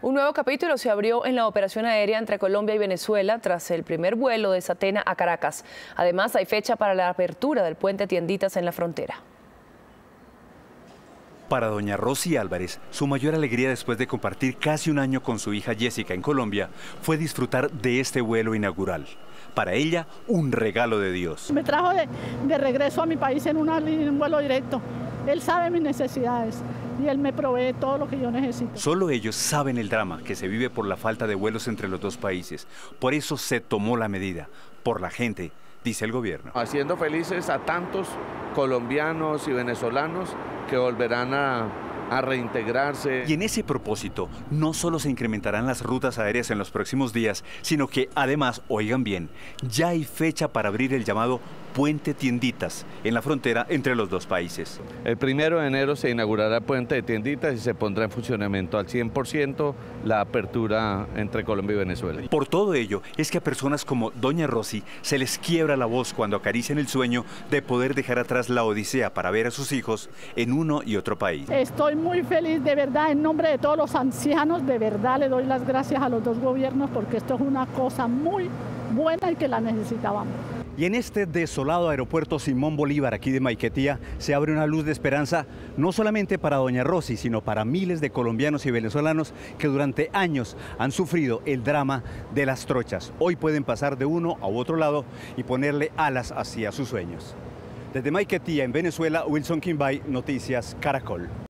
Un nuevo capítulo se abrió en la operación aérea entre Colombia y Venezuela tras el primer vuelo de Satena a Caracas. Además, hay fecha para la apertura del puente Tienditas en la frontera. Para doña Rosy Álvarez, su mayor alegría después de compartir casi un año con su hija Jessica en Colombia fue disfrutar de este vuelo inaugural. Para ella, un regalo de Dios. Me trajo de regreso a mi país en un vuelo directo. Él sabe mis necesidades y él me provee todo lo que yo necesito. Solo ellos saben el drama que se vive por la falta de vuelos entre los dos países. Por eso se tomó la medida, por la gente, dice el gobierno. Haciendo felices a tantos colombianos y venezolanos que volverán a reintegrarse. Y en ese propósito, no solo se incrementarán las rutas aéreas en los próximos días, sino que además, oigan bien, ya hay fecha para abrir el llamado Puente Tienditas en la frontera entre los dos países. El 1 de enero se inaugurará Puente de Tienditas y se pondrá en funcionamiento al 100% la apertura entre Colombia y Venezuela. Por todo ello, es que a personas como doña Rosy se les quiebra la voz cuando acarician el sueño de poder dejar atrás la odisea para ver a sus hijos en uno y otro país. Estoy muy feliz, de verdad, en nombre de todos los ancianos, de verdad le doy las gracias a los dos gobiernos porque esto es una cosa muy buena y que la necesitábamos. Y en este desolado aeropuerto Simón Bolívar, aquí de Maiquetía, se abre una luz de esperanza no solamente para doña Rosy, sino para miles de colombianos y venezolanos que durante años han sufrido el drama de las trochas. Hoy pueden pasar de uno a otro lado y ponerle alas hacia sus sueños. Desde Maiquetía, en Venezuela, Wilson Quimbay, Noticias Caracol.